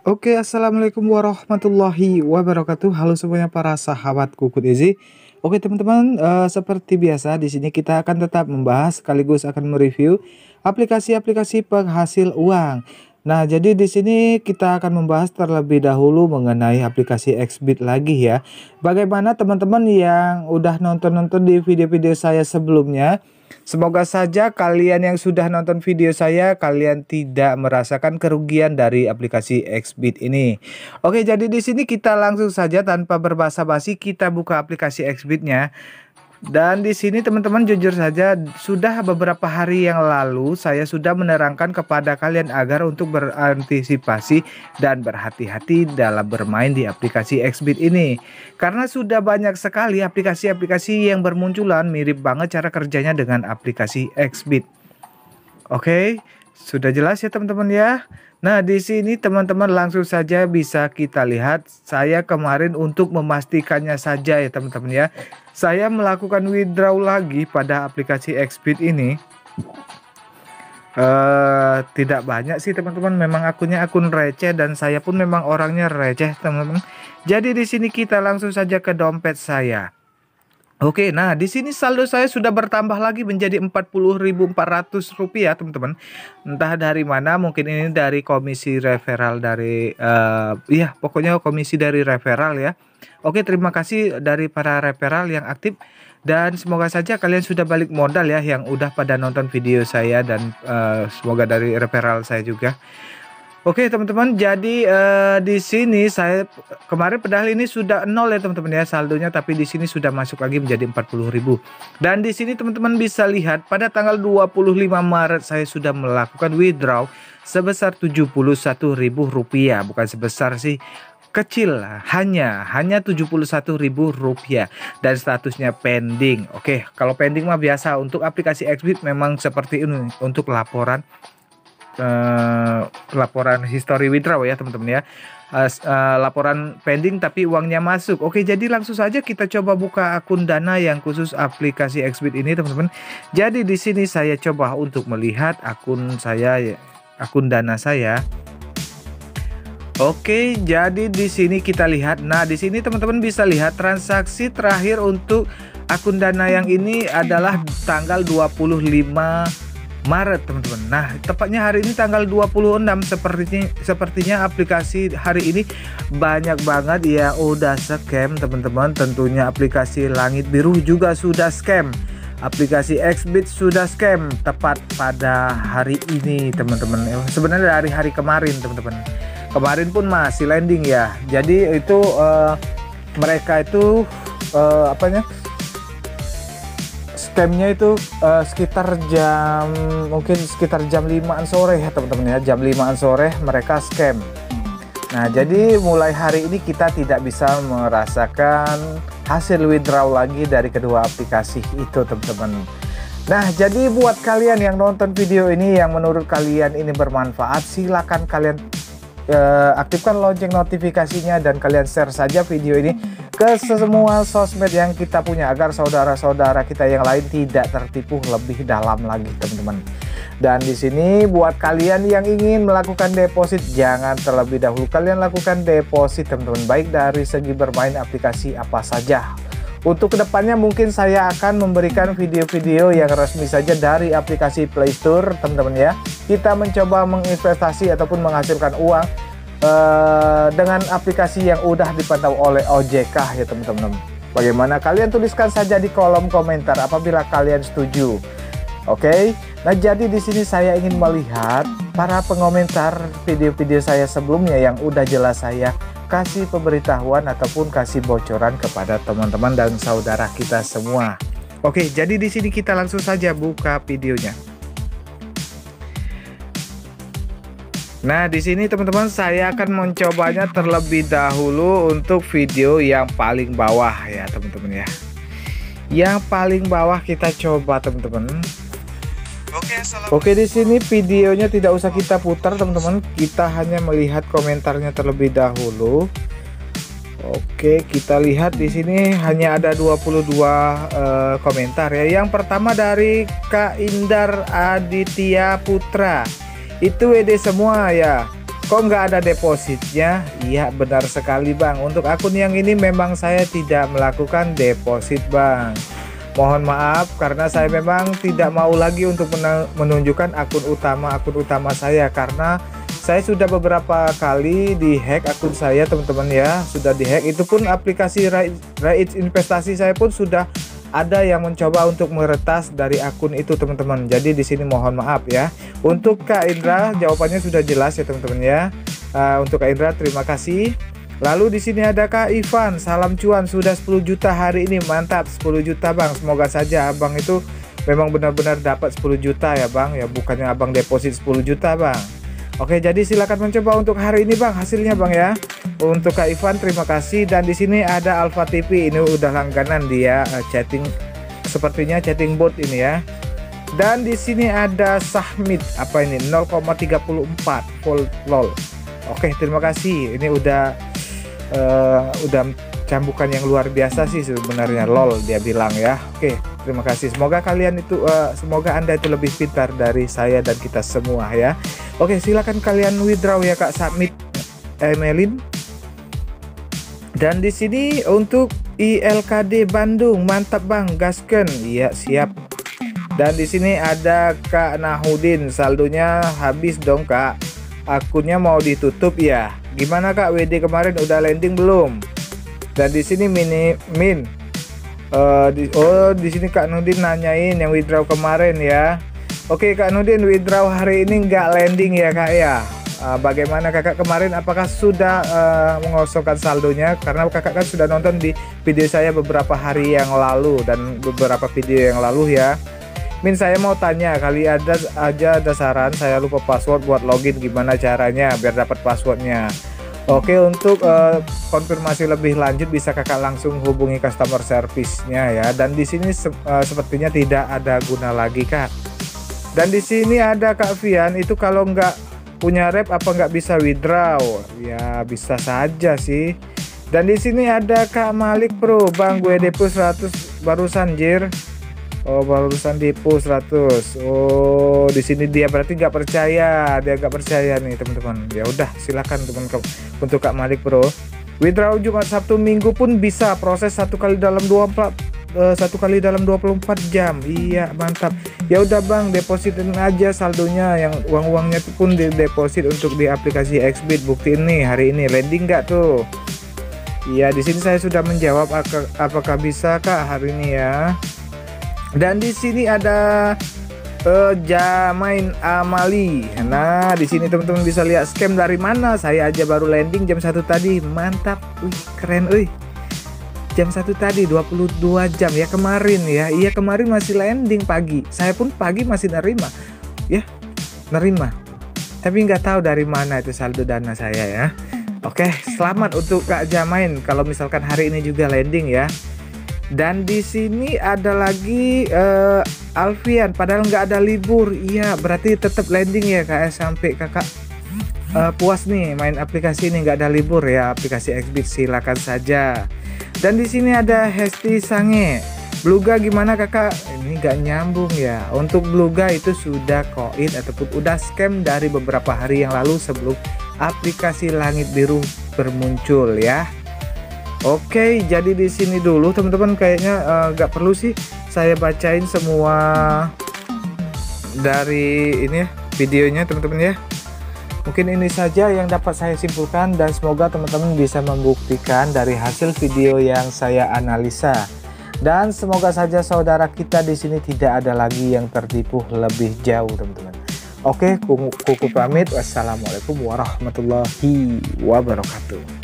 Oke, assalamualaikum warahmatullahi wabarakatuh. Halo semuanya para sahabat Kukut Easy. Oke teman-teman, seperti biasa di sini kita akan tetap membahas sekaligus akan mereview aplikasi-aplikasi penghasil uang. Nah, jadi di sini kita akan membahas terlebih dahulu mengenai aplikasi Xbit lagi ya. Bagaimana teman-teman yang udah nonton-nonton di video-video saya sebelumnya? Semoga saja kalian yang sudah nonton video saya, kalian tidak merasakan kerugian dari aplikasi Xbit ini. Oke, jadi di sini kita langsung saja tanpa berbasa-basi kita buka aplikasi Xbitnya. Dan di sini teman-teman jujur saja sudah beberapa hari yang lalu saya sudah menerangkan kepada kalian agar untuk berantisipasi dan berhati-hati dalam bermain di aplikasi Xbit ini. Karena sudah banyak sekali aplikasi-aplikasi yang bermunculan mirip banget cara kerjanya dengan aplikasi Xbit. Oke, sudah jelas ya teman-teman ya. Nah, di sini teman-teman langsung saja bisa kita lihat. Saya kemarin untuk memastikannya saja ya teman-teman ya. Saya melakukan withdraw lagi pada aplikasi Xbit ini. Tidak banyak sih teman-teman. Memang akunnya akun receh dan saya pun memang orangnya receh teman-teman. Jadi di sini kita langsung saja ke dompet saya. Oke, nah di sini saldo saya sudah bertambah lagi menjadi Rp40.400 teman-teman. Entah dari mana, mungkin ini dari komisi referral dari, ya pokoknya komisi dari referral ya. Oke, terima kasih dari para referral yang aktif dan semoga saja kalian sudah balik modal ya yang udah pada nonton video saya dan semoga dari referral saya juga. Oke teman-teman, jadi di sini saya kemarin padahal ini sudah nol ya teman-teman ya saldonya, tapi di sini sudah masuk lagi menjadi 40.000. Dan di sini teman-teman bisa lihat pada tanggal 25 Maret saya sudah melakukan withdraw sebesar Rp71.000, bukan sebesar sih, kecil, hanya Rp71.000 dan statusnya pending. Oke, kalau pending mah biasa untuk aplikasi Xbit memang seperti ini untuk laporan. Laporan history withdraw ya teman-teman ya, laporan pending tapi uangnya masuk. Oke, jadi langsung saja kita coba buka akun Dana yang khusus aplikasi Xbit ini teman-teman. Jadi di sini saya coba untuk melihat akun saya, akun Dana saya. Oke, jadi di sini kita lihat. Nah, di sini teman-teman bisa lihat transaksi terakhir untuk akun Dana yang ini adalah tanggal 25 Maret teman-teman. Nah, tepatnya hari ini tanggal 26. Sepertinya aplikasi hari ini banyak banget ya udah scam teman-teman. Tentunya aplikasi Langit Biru juga sudah scam. Aplikasi Xbit sudah scam tepat pada hari ini teman-teman. Sebenarnya dari hari kemarin teman-teman. Kemarin pun masih landing ya. Jadi itu mereka itu apanya? Scamnya itu sekitar jam 5-an sore ya teman-teman ya, jam 5-an sore mereka scam. Nah, jadi mulai hari ini kita tidak bisa merasakan hasil withdraw lagi dari kedua aplikasi itu teman-teman. Nah, jadi buat kalian yang nonton video ini yang menurut kalian ini bermanfaat, silakan kalian aktifkan lonceng notifikasinya dan kalian share saja video ini ke semua sosmed yang kita punya agar saudara-saudara kita yang lain tidak tertipu lebih dalam lagi teman-teman. Dan di sini buat kalian yang ingin melakukan deposit, jangan terlebih dahulu kalian lakukan deposit teman-teman, baik dari segi bermain aplikasi apa saja. Untuk kedepannya mungkin saya akan memberikan video-video yang resmi saja dari aplikasi Play Store teman-teman ya. Kita mencoba menginvestasi ataupun menghasilkan uang dengan aplikasi yang udah dipantau oleh OJK ya teman-teman. Bagaimana? Kalian tuliskan saja di kolom komentar apabila kalian setuju. Oke. Nah, jadi di sini saya ingin melihat para pengomentar video-video saya sebelumnya yang udah jelas saya kasih pemberitahuan ataupun kasih bocoran kepada teman-teman dan saudara kita semua. Oke, jadi di sini kita langsung saja buka videonya. Nah, di sini teman-teman saya akan mencobanya terlebih dahulu untuk video yang paling bawah ya teman-teman ya. Yang paling bawah kita coba teman-teman. Oke, di sini videonya tidak usah kita putar teman-teman. Kita hanya melihat komentarnya terlebih dahulu. Oke, kita lihat di sini hanya ada 22 komentar ya. Yang pertama dari Kak Indar Aditya Putra. Itu WD semua ya. Kok nggak ada depositnya? Iya benar sekali Bang, untuk akun yang ini memang saya tidak melakukan deposit Bang. Mohon maaf karena saya memang tidak mau lagi untuk menunjukkan akun utama saya, karena saya sudah beberapa kali dihack akun saya teman-teman ya, sudah dihack. Itu pun aplikasi Raich investasi saya pun sudah ada yang mencoba untuk meretas dari akun itu teman-teman. Jadi di sini mohon maaf ya. Untuk Kak Indra jawabannya sudah jelas ya teman-teman ya. Untuk Kak Indra terima kasih. Lalu di sini ada Kak Ivan, salam cuan sudah 10 juta hari ini, mantap 10 juta Bang. Semoga saja Abang itu memang benar-benar dapat 10 juta ya Bang ya, bukannya Abang deposit 10 juta Bang. Oke, jadi silakan mencoba untuk hari ini Bang hasilnya Bang ya. Untuk Kak Ivan terima kasih. Dan di sini ada Alpha TV, ini udah langganan dia, chatting sepertinya chatting bot ini ya. Dan di sini ada Sahmid, apa ini 0,34 volt lol. Oke terima kasih, ini udah cambukan yang luar biasa sih sebenarnya, lol dia bilang ya. Oke terima kasih, semoga kalian itu semoga Anda itu lebih pintar dari saya dan kita semua ya. Oke silakan kalian withdraw ya Kak Sahmid Emelin. Dan di sini untuk ILKD Bandung, mantap Bang, gasken. Iya, siap. Dan di sini ada Kak Nahudin, saldonya habis dong Kak. Akunnya mau ditutup ya. Gimana Kak WD kemarin udah landing belum? Dan di sini di sini Kak Nudin nanyain yang withdraw kemarin ya. Oke Kak Nudin, withdraw hari ini nggak landing ya Kak ya. Bagaimana kakak kemarin, apakah sudah mengosongkan saldonya? Karena kakak kan sudah nonton di video saya beberapa hari yang lalu dan beberapa video yang lalu ya. Min, saya mau tanya, kali ada saran, saya lupa password buat login, gimana caranya biar dapat passwordnya? Oke, untuk konfirmasi lebih lanjut bisa kakak langsung hubungi customer service-nya ya. Dan di sini sepertinya tidak ada guna lagi Kak. Dan di sini ada Kak Fian, itu kalau nggak punya rep apa nggak bisa withdraw ya? Bisa saja sih. Dan di sini ada Kak Malik Pro, Bang gue depo 100 barusan jir. Oh barusan depo 100. Oh di sini dia berarti nggak percaya, dia nggak percaya nih teman-teman. Ya udah silahkan teman-teman untuk Kak Malik Pro, withdraw Jumat Sabtu Minggu pun bisa, proses satu kali dalam 24 jam. Iya mantap. Ya udah Bang, depositin aja saldonya, yang uang-uangnya pun di deposit untuk di aplikasi Xbit. Buktiin nih hari ini landing nggak tuh. Iya di sini saya sudah menjawab apakah bisa Kak hari ini ya. Dan di sini ada Jamain Amali. Nah di sini teman-teman bisa lihat scam dari mana, saya aja baru landing jam 1 tadi, mantap. Wih keren, wih jam 1 tadi 22 jam ya kemarin ya. Iya kemarin masih landing pagi, saya pun pagi masih nerima ya, nerima, tapi nggak tahu dari mana itu saldo Dana saya ya. Oke selamat untuk Kak Jamain kalau misalkan hari ini juga landing ya. Dan di sini ada lagi Alfian, padahal nggak ada libur. Iya berarti tetap landing ya Kak, sampai kakak puas nih main aplikasi ini, nggak ada libur ya aplikasi Xbit, silakan saja. Dan di sini ada Hesti Sange, Bluga gimana kakak? Ini gak nyambung ya. Untuk Bluga itu sudah koin ataupun udah scam dari beberapa hari yang lalu sebelum aplikasi Langit Biru bermuncul ya. Oke, jadi di sini dulu teman-teman, kayaknya gak perlu sih saya bacain semua dari ini videonya teman-teman ya. Mungkin ini saja yang dapat saya simpulkan dan semoga teman-teman bisa membuktikan dari hasil video yang saya analisa. Dan semoga saja saudara kita di sini tidak ada lagi yang tertipu lebih jauh teman-teman. Oke, kuku pamit. Wassalamualaikum warahmatullahi wabarakatuh.